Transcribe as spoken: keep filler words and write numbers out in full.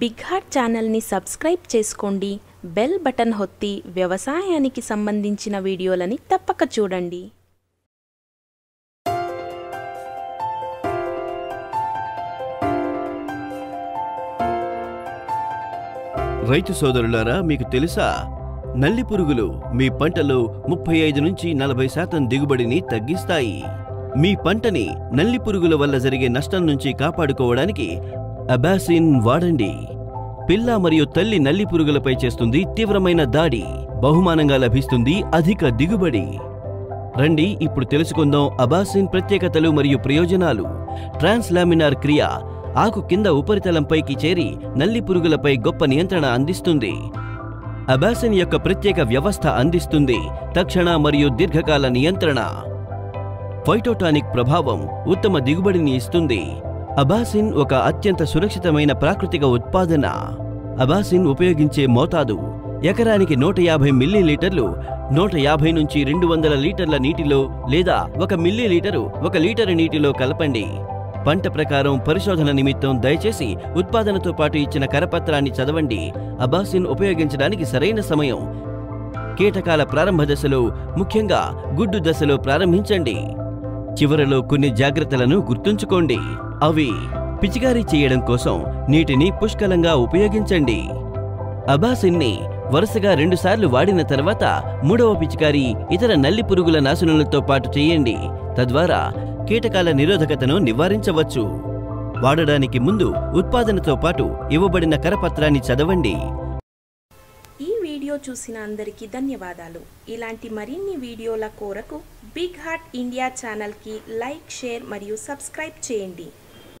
బిగ్హాట్ ఛానల్ని సబ్స్క్రైబ్ చేసుకోండి, bell button హొత్తి వ్యవసాయానికి సంబంధించిన వీడియోలని తప్పక చూడండి. రైతు సోదరులారా, మీకు తెలుసా, నల్లి పురుగులు మీ పంటలో ముప్పై ఐదు నుంచి నలభై శాతం దిగుబడిని తగ్గిస్తాయి. మీ పంటని నల్లి పురుగుల వల్ల జరిగే నష్టం నుంచి కాపాడుకోవడానికి అబాసిన్ వాడండి. పిల్ల మరియు తల్లి నల్లి పురుగులపై చేస్తుంది తీవ్రమైన దాడి. బహుమానంగా లభిస్తుంది అధిక దిగుబడి. రండి ఇప్పుడు తెలుసుకుందాం అబాసిన్ ప్రత్యేకతలు మరియు ప్రయోజనాలు. ట్రాన్స్లామినార్ క్రియ ఆకు కింద ఉపరితలంపైకి చేరి నల్లి పురుగులపై గొప్ప నియంత్రణ అందిస్తుంది. అబాసిన్ యొక్క ప్రత్యేక వ్యవస్థ అందిస్తుంది తక్షణ మరియు దీర్ఘకాల నియంత్రణ. ఫైటోటానిక్ ప్రభావం ఉత్తమ దిగుబడిని ఇస్తుంది. అబాసిన్ ఒక అత్యంత సురక్షితమైన ప్రాకృతిక ఉత్పాదన. అబాసిన్ ఉపయోగించే మోతాదు ఎకరానికి నూట యాభై మిల్లీ లీటర్లు నూట యాభై నుంచి రెండు వందల లీటర్ల నీటిలో లేదా ఒక మిల్లీ లీటరు ఒక లీటరు నీటిలో కలపండి. పంట ప్రకారం పరిశోధన నిమిత్తం దయచేసి ఉత్పాదనతో పాటు ఇచ్చిన కరపత్రాన్ని చదవండి. అబాసిన్ ఉపయోగించడానికి సరైన సమయం కీటకాల ప్రారంభ దశలో, ముఖ్యంగా గుడ్డు దశలో ప్రారంభించండి. చివరలో కొన్ని జాగ్రత్తలను గుర్తుంచుకోండి. అవి: పిచికారీ చేయడం కోసం నీటిని పుష్కలంగా ఉపయోగించండి. అబాసిన్ని వరుసగా రెండుసార్లు వాడిన తర్వాత మూడవ పిచికారీ ఇతర నల్లి పురుగుల నాశనలతో పాటు చేయండి. తద్వారా కీటకాల నిరోధకతను నివారించవచ్చు. వాడడానికి ముందు ఉత్పాదనతో పాటు ఇవ్వబడిన కరపత్రాన్ని చదవండి. ఈ వీడియో చూసిన అందరికీ ధన్యవాదాలు. ఇలాంటి మరిన్ని వీడియోల కొరకు బిగ్ హాట్ ఇండియా ఛానల్కి లైక్, షేర్ మరియు సబ్స్క్రైబ్ చేయండి.